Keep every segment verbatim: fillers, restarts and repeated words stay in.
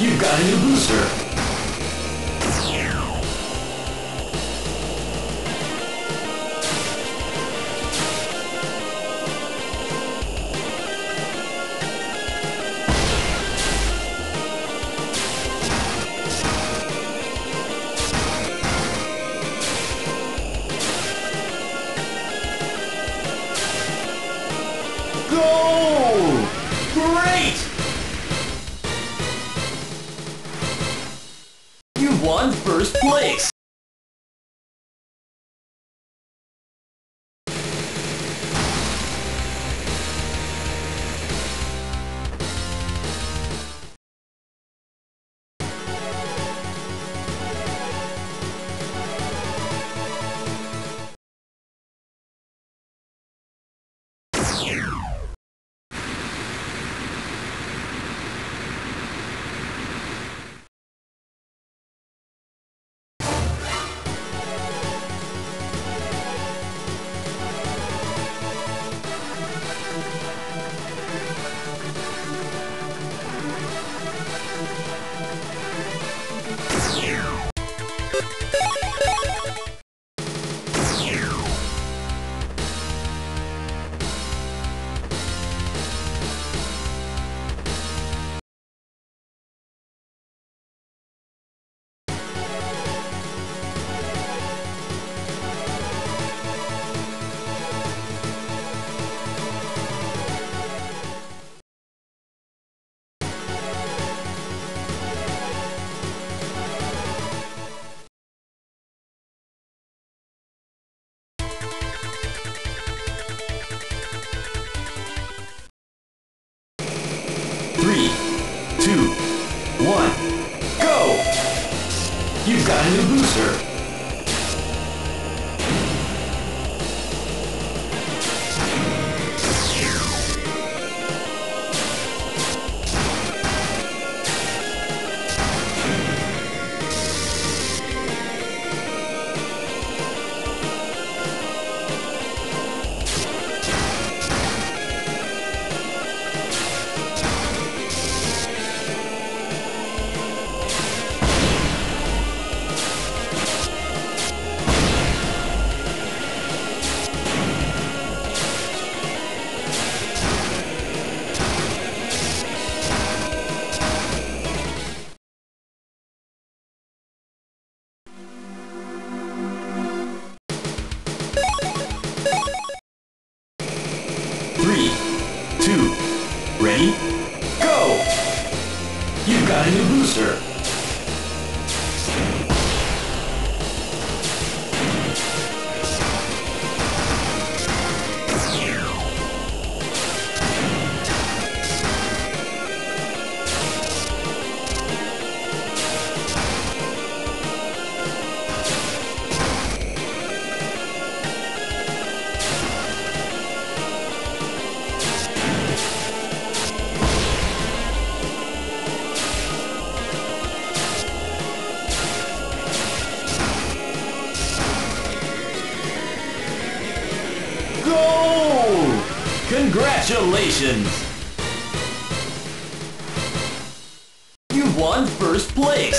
You've got a new booster. Won first place! One, go! You've got a new booster! Ready? Go! You've got a new booster! Congratulations! You won first place!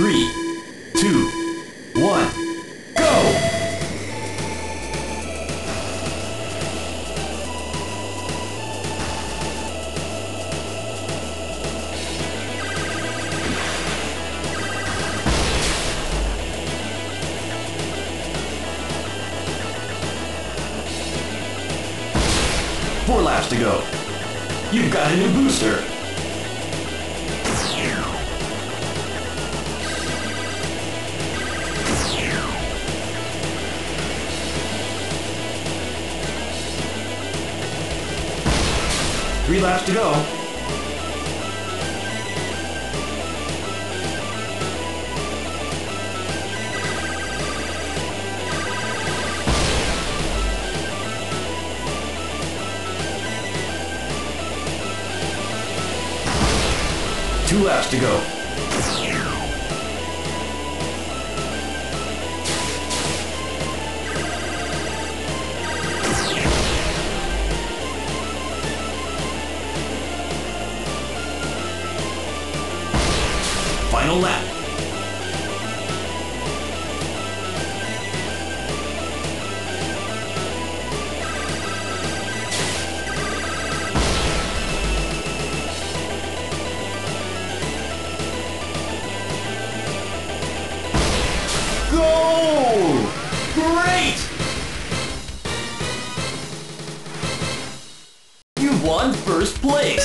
Three, two, one, go! Four laps to go. You've got a new booster. Three laps to go. Two laps to go. Final lap. Won first place!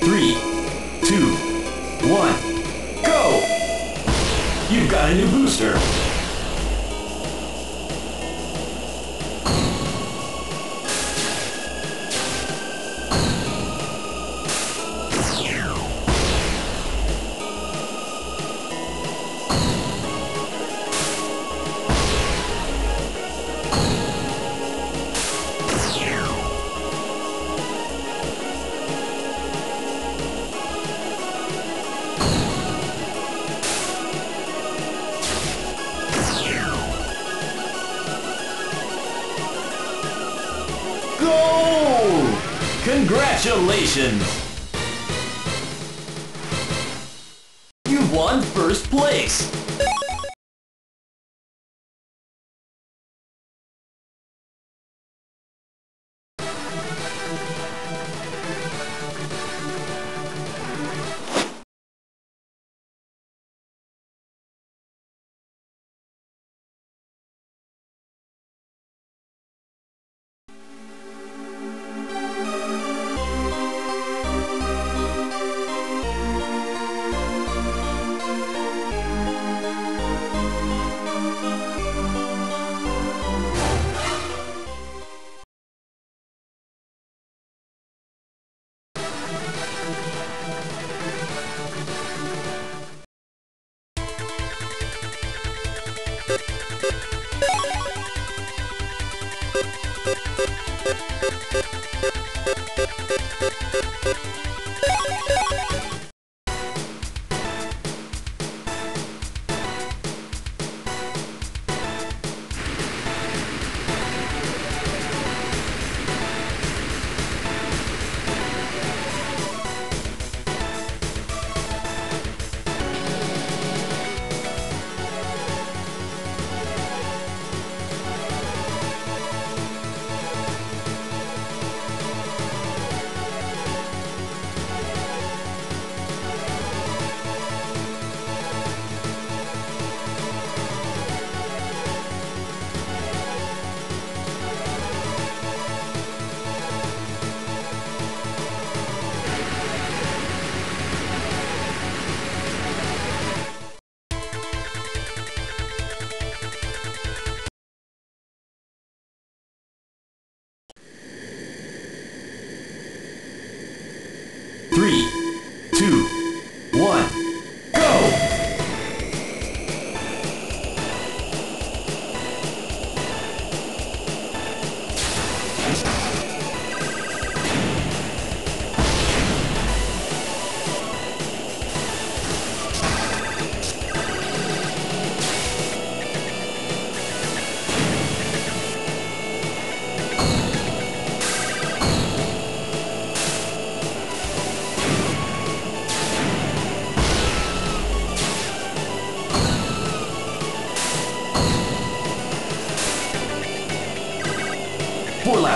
Three, two, one, go! You've got a new booster! Congratulations! You won first place!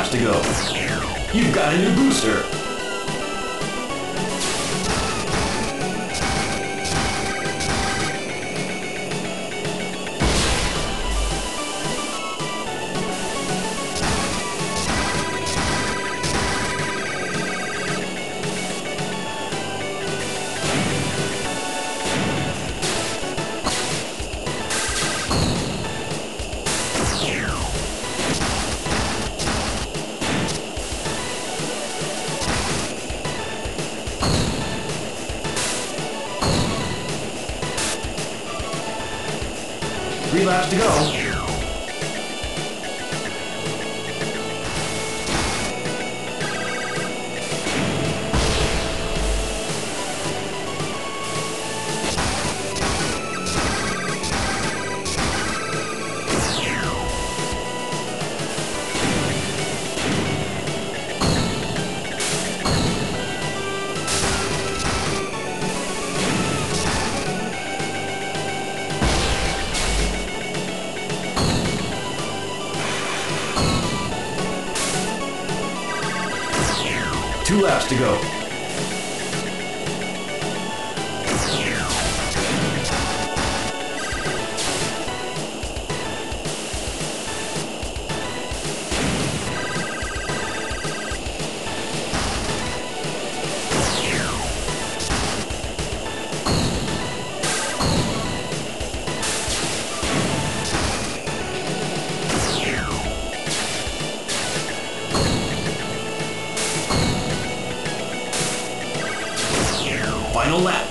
laps to go. You've got a new booster. Three laps to go. Two laps to go. Final lap.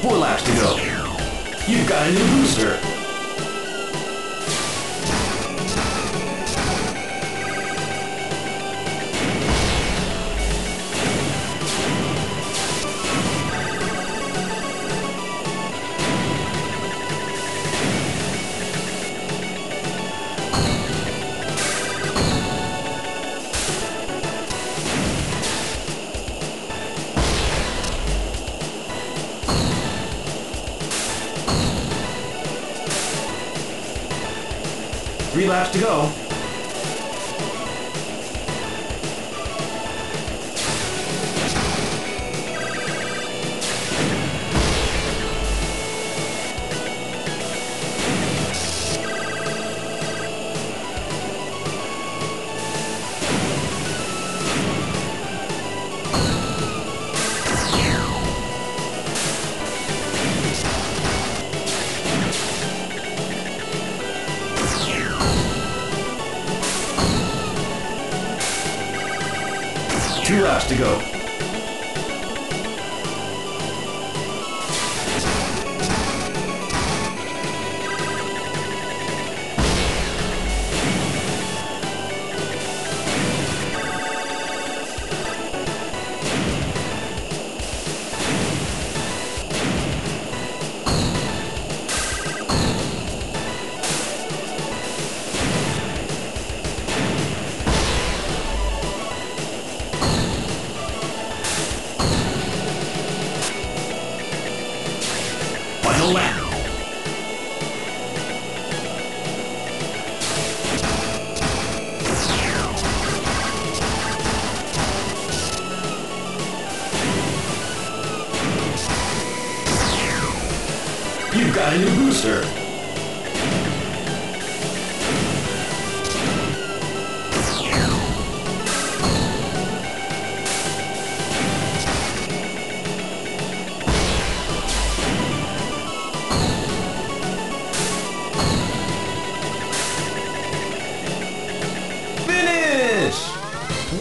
Four laps to go. You've got a new booster. Three laps to go. Two laps to go. allowed. You've got a new booster.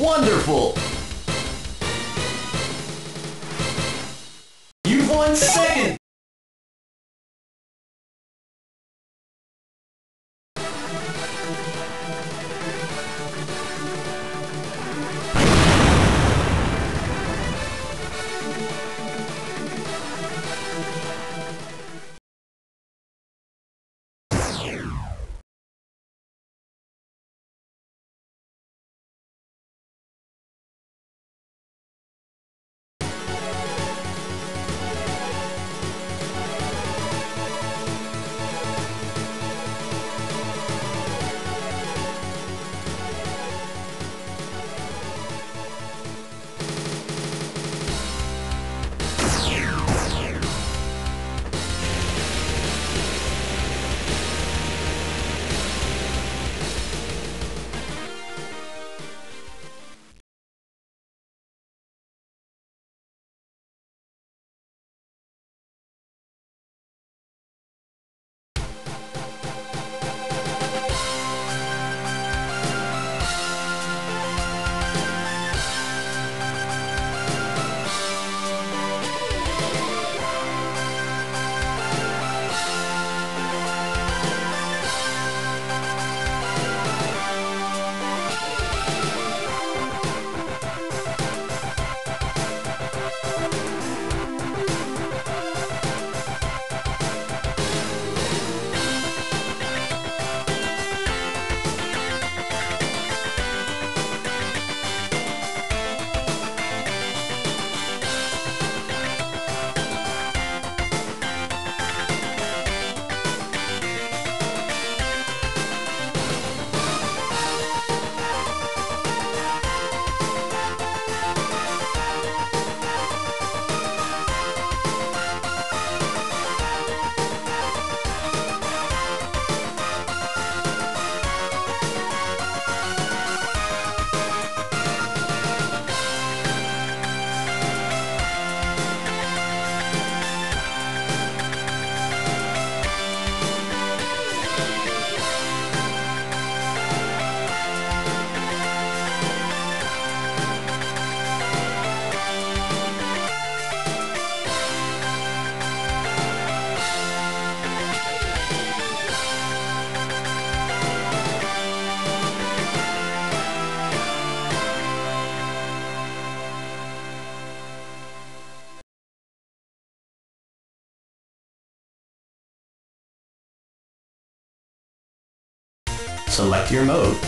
Wonderful! You've won second! Select your mode.